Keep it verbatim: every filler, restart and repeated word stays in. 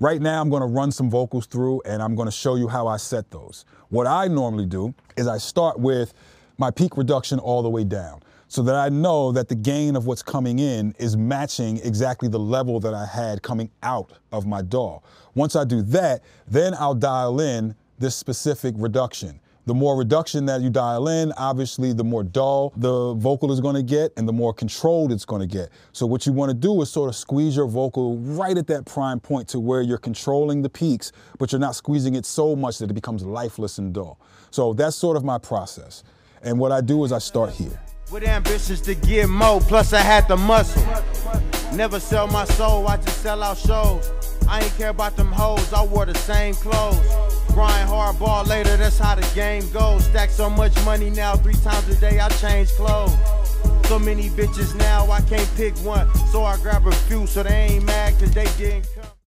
Right now, I'm going to run some vocals through and I'm going to show you how I set those. What I normally do is I start with my peak reduction all the way down so that I know that the gain of what's coming in is matching exactly the level that I had coming out of my D A W. Once I do that, then I'll dial in this specific reduction. The more reduction that you dial in, obviously, the more dull the vocal is going to get and the more controlled it's going to get. So what you want to do is sort of squeeze your vocal right at that prime point to where you're controlling the peaks, but you're not squeezing it so much that it becomes lifeless and dull. So that's sort of my process. And what I do is I start here. With ambitions to get more, plus I had the muscle. Never sell my soul, I just sell out shows. I ain't care about them hoes, I wore the same clothes. Grind hard, ball later, that's how the game goes. Stack so much money now, three times a day I change clothes. So many bitches now, I can't pick one. So I grab a few so they ain't mad cause they didn't come.